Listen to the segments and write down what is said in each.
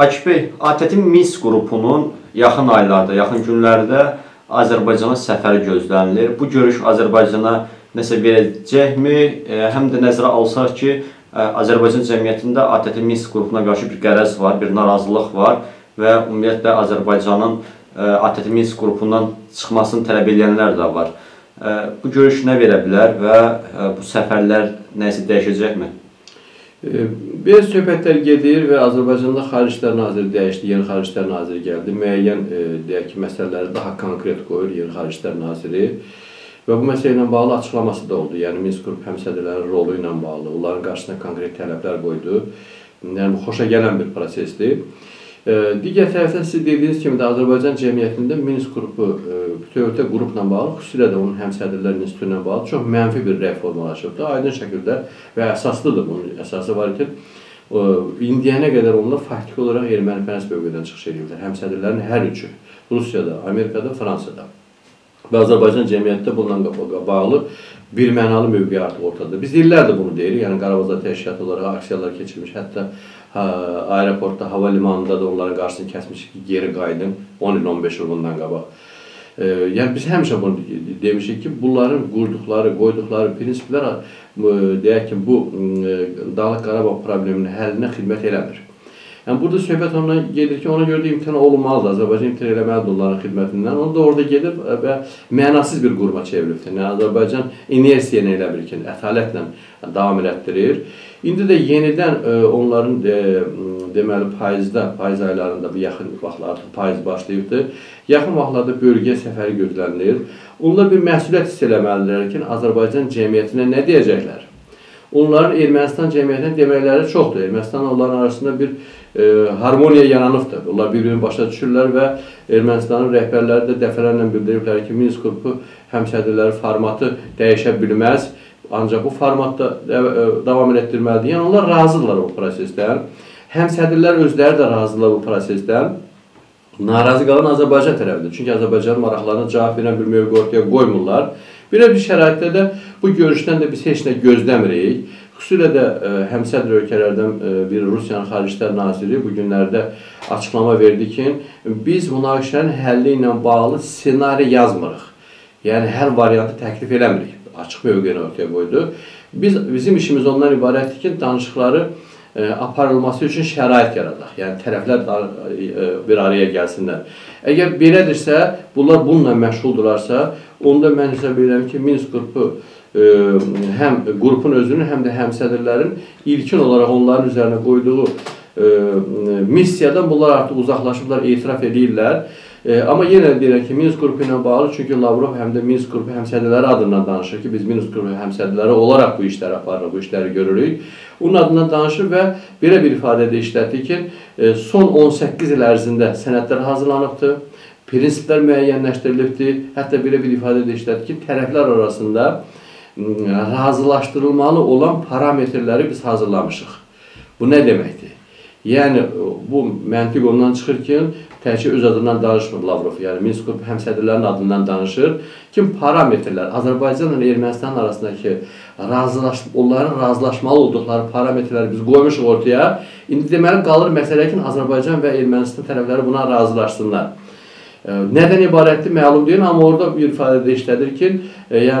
Akif bəy, ATƏT-in Minsk qrupunun yaxın aylarda, yaxın günlərdə Azərbaycana səfəri gözlənilir. Bu görüş Azərbaycana nəsə verəcəkmi? Həm də nəzərə alsaq ki, Azərbaycan cəmiyyətində ATƏT-in Minsk qrupuna qarşı bir qərəz var, bir narazılıq var və ümumiyyətlə Azərbaycanın ATƏT-in Minsk qrupundan çıxmasını tələb edənlər də var. Bu görüş nə verə bilər və bu səfərlər nəsə dəyişəcəkmi? Belə söhbətlər gedir və Azərbaycanda Xarici İşlər Naziri dəyişdi, yeni Xarici İşlər Naziri gəldi. Müəyyən deyək ki, məsələləri daha konkret qoyur yeni Xarici İşlər Naziri və bu məsələ ilə bağlı açıqlaması da oldu. Yəni Minsk qrupu həmsədrlərinin rolu ilə bağlı, onların qarşısına konkret tələblər qoydu. Yəni xoşa gələn bir prosesdir. Digər tərəfdən siz dediyiniz kimi də Azərbaycan cəmiyyətində Minsk qrupu bütövlükdə qrupla bağlı, xüsusilə də onun həmsədrlər institutu ilə bağlı çox mənfi bir reformalaşıbdır. Aydın şəkildə və əsaslıdır bunun əsası var ki, indiyənə qədər onlar faktik olaraq Ermənipərəst bölgədən çıxış edirlər. Həmsədrlərin hər üçü Rusiyada, Amerikada, Fransada və Azərbaycan cəmiyyətində bununla bağlı bir mənalı mövqeyi artıq ortadadır. Biz illərdir bunu deyirik, yəni Qarabağda təşkilat olaraq aksiyalar keçirmiş, hətta aeroportda, hava limanında da onların qarşısını kəsmişik ki, geri qaydın 10 il, 15 il bundan qabaq. Yəni biz həmişə bunu demişik ki, bunların qurduqları, qoyduqları prinsiplər deyək ki, bu Dağlıq Qarabağ probleminin həllinə xidmət eləmir. Yəni burada söhbət ondan gedir ki, ona görə də imtina olunmalıdır, Azərbaycan imtina eləməlidir onların xidmətindən. Onu da orada gedir və mənasız bir quruma çevrilibdir. Yəni Azərbaycan inersiyanı elə bilir ki, ətalətlə davam elətdirir. İndi də yenidən onların deməli payız aylarında, yaxın vaxtlarda payız başlayıbdır. Yaxın vaxtlarda bölgəyə səfəri gözlənilir. Onlar bir məsuliyyət hiss eləməlidirlər ki, Azərbaycan cəmiyyətinə nə deyəcəklər? Onların Ermənistan cəmiyyətinə deməkləri çoxdur. Ermənistan onların arasında bir harmoniya yaranıbdır. Onlar bir-birini başa düşürlər və Ermənistanın rəhbərləri də dəfələrlə bildiriblər ki, Minsk qrupu həmsədrləri formatı dəyişə bilməz. Ancaq bu formatda davam etdirməlidir. Yəni onlar razıdırlar bu prosesdən. Həmsədrlər özləri də razıdırlar bu prosesdən. Narazı qalan Azərbaycan tərəfidir. Çünki Azərbaycanın maraqlarına cavab verən bir mövqe ortaya qoymurlar. Belə bir şəraitdə də bu görüşdən də biz heç nə gözləmirik. Xüsusilə də həmsədr ölkələrdən biri Rusiyanın Xarici İşlər Naziri bu günlərdə açıqlama verdi ki, biz münaqişənin həlli ilə bağlı senari yazmırıq. Yəni hər variantı təklif eləmirik. Açıq mövqeyini ortaya qoydu. Bizim işimiz ondan ibarətdir ki, danışıqları aparılması üçün şərait yaradaq. Yəni tərəflər bir araya gəlsinlər. Əgər belədirsə, bunlar bununla məşğuldurlarsa, onda mən hesab edirəm ki, Minsk qrupu həm qrupun özünün, həm də həmsədrlərin ilkin olaraq onların üzərinə qoyduğu missiyadan bunlar artıq uzaqlaşıblar, etiraf edirlər. Amma yenə deyirəm ki, Minsk qrupu ilə bağlı, çünki Lavrov həm də Minsk qrupu həmsədrləri adından danışır ki, biz Minsk qrupu həmsədrləri olaraq bu işləri aparırıq, bu işləri görürük. Onun adından danışır və belə bir ifadədə işlətdi ki, son 18 il ərzində sənədlər hazırlanıbdır, prinsiplər müəyyənləşdirilibdir, hətta belə bir ifadədə işlətdi ki, tərəflər arasında razılaşdırılmalı olan parametrləri biz hazırlamışıq. Bu nə deməkdir? Yəni bu məntiq ondan çıxır ki, təkcə öz adından danışmır Lavrov, yəni Minsk qrupu həmsədrlərinin adından danışır ki, parametrlər, Azərbaycan ilə Ermənistan arasındakı onların razılaşmalı olduqları parametrləri biz qoymuşuq ortaya, indi deməli qalır məsələ ki, Azərbaycan və Ermənistan tərəfləri buna razılaşsınlar. Nədən ibarətdir məlum deyil, amma orada bir ifadədə işlədir ki,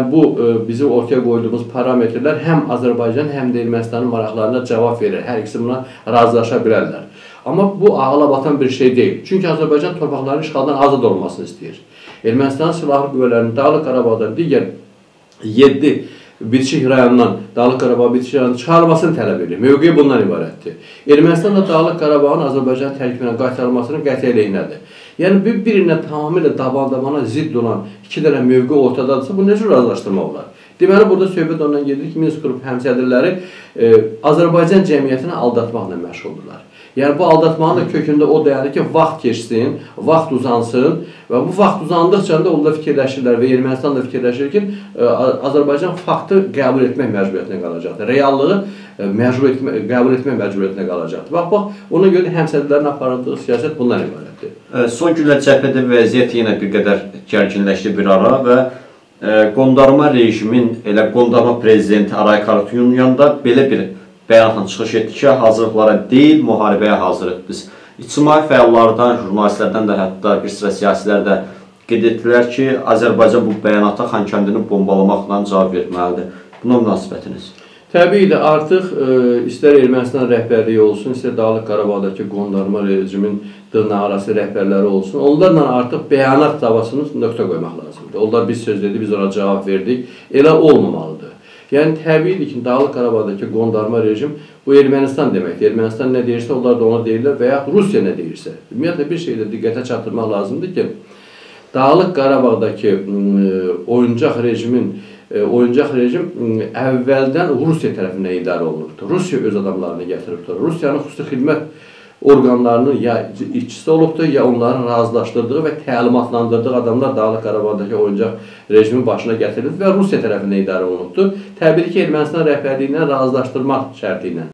bu bizim ortaya qoyduğumuz parametrlər həm Azərbaycan, həm də Ermənistanın maraqlarına cavab verir, hər ikisi buna razılaşa bilərlər. Amma bu ağla batan bir şey deyil, çünki Azərbaycan torpaqlarının işğaldan azad olmasını istəyir. Ermənistanın silahlı qüvvələrinin Dağlıq Qarabağdan digər 7 bitişik rayondan Dağlıq Qarabağ bitişik rayonundan çıxarılmasını tələb edir. Mövqeyi bundan ibarətdir. Ermənistan da Dağlıq Qarabağın Azərbaycan tərkibindən qaytarılmasının qəti əleyhinədir. Yəni bir-birinə tamamilə daban-damana zidd olan iki dənə mövqe ortadadırsa, bu necə razılaşdırmaq olar? Deməli, burada söhbət ondan gedir ki, Minsk qrupu həmsədrləri Azərbaycan cəmiyyətini aldatmaqla məşğuldurlar. Yəni bu aldatmanın da kökündə o dayanır ki, vaxt keçsin, vaxt uzansın və bu vaxt uzandıqca da onlar fikirləşirlər və Ermənistan da fikirləşir ki, Azərbaycan faktı qəbul etmək məcburiyyətinə qalacaqdır, reallığı qəbul etmək məcburiyyətinə qalacaqdır. Bax, ona görə həmsədrlərin aparıldığı siyasət bundan ibarətdir. Son günlər cəbhədə vəziyyət yenə bir qədər gərginləşdi bir ara və qondarma rejimin, elə qondarma prezidenti Aray Kartunyan da belə bir bəyanatla çıxış etdi ki, hazırlıqlara deyil, müharibəyə hazırıq biz. İctimai fəallardan, jurnalistlərdən də, hətta bir sıra siyasilər də qeyd etdilər ki, Azərbaycan bu bəyanata Xankəndini bombalamaqla cavab verməlidir. Buna münasibətiniz? Təbii ki, artıq istər Ermənistan rəhbərliyi olsun, istər Dağlıq Qarabağdakı qondarma rejimin dırnaqarası rəhbərləri olsun, onlarla artıq bəyanat davasını nöqtə qoymaq lazımdır. Onlar biz söz dedi, biz ona cavab verdik. Elə olmamalıdır. Yəni, təbiidir ki, Dağlıq Qarabağdakı qondarma rejim bu Ermənistan deməkdir. Ermənistan nə deyirsə, onlar da ona deyirlər və yaxud Rusiya nə deyirsə. Ümumiyyətlə, bir şeydə diqqətə çatdırmaq lazımdır ki, Dağlıq Qarabağdakı oyuncaq rejim əvvəldən Rusiya tərəfinə idarə olunurdu. Rusiya öz adamlarını gətiribdir. Rusiyanın xüsusi xidmət orqanlarının ya işçisi olubdur, ya onların razılaşdırdığı və təlimatlandırdığı adamlar Dağlıq Qarabağdakı oyuncaq rejimin başına gətirildi və Rusiya tərəfindən idarə olunubdur. Təbii ki, Ermənistan rəhbərliyi ilə razılaşdırmaq şərti ilə.